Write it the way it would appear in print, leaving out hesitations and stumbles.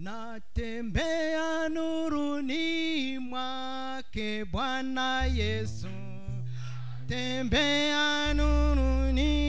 Natembea nuruni mwake Bwana Yesu. Natembea nuruni.